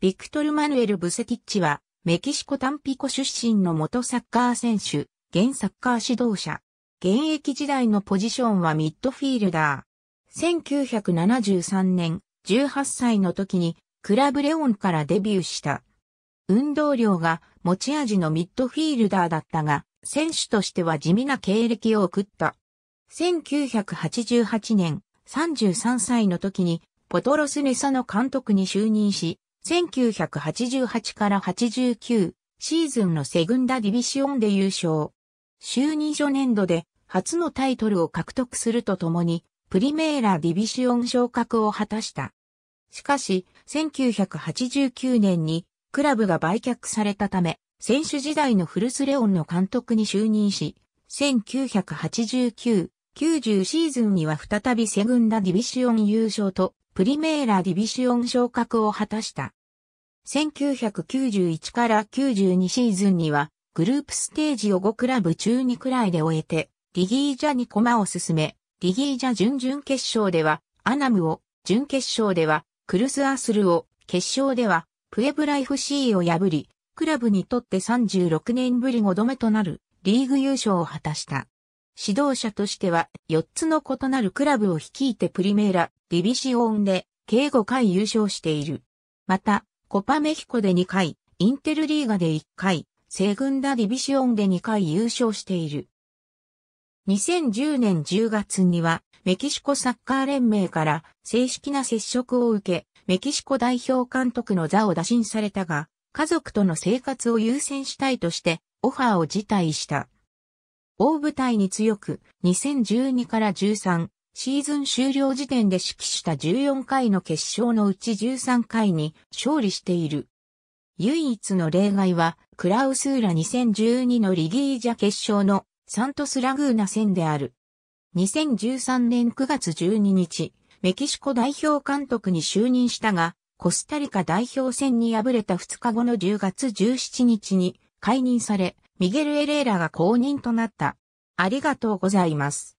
ビクトル・マヌエル・ブセティッチは、メキシコタンピコ出身の元サッカー選手、現サッカー指導者。現役時代のポジションはミッドフィールダー。1973年、18歳の時に、クラブレオンからデビューした。運動量が持ち味のミッドフィールダーだったが、選手としては地味な経歴を送った。1988年、33歳の時に、ポトロス・ネサの監督に就任し、1988から89シーズンのセグンダディビシオンで優勝。就任初年度で初のタイトルを獲得するとともにプリメーラディビシオン昇格を果たした。しかし、1989年にクラブが売却されたため、選手時代のフルスレオンの監督に就任し、1989、90シーズンには再びセグンダディビシオン優勝とプリメーラディビシオン昇格を果たした。1991から92シーズンには、グループステージを5クラブ中2くらいで終えて、リギージャに駒を進め、リギージャ準々決勝では、UNAMを、準決勝では、クルスアスルを、決勝では、プエブラFCを破り、クラブにとって36年ぶり5度目となる、リーグ優勝を果たした。指導者としては、4つの異なるクラブを率いてプリメーラ、ディビシオンで、計5回優勝している。また、コパメヒコで2回、インテルリーガで1回、セグンダディビシオンで2回優勝している。2010年10月には、メキシコサッカー連盟から正式な接触を受け、メキシコ代表監督の座を打診されたが、家族との生活を優先したいとして、オファーを辞退した。大舞台に強く、2012から13シーズン終了時点で指揮した14回の決勝のうち13回に勝利している。唯一の例外は、クラウスーラ2012のリギージャ決勝のサントスラグーナ戦である。2013年9月12日、メキシコ代表監督に就任したが、コスタリカ代表戦に敗れた2日後の10月17日に解任され、ミゲル・エレーラが後任となった。ありがとうございます。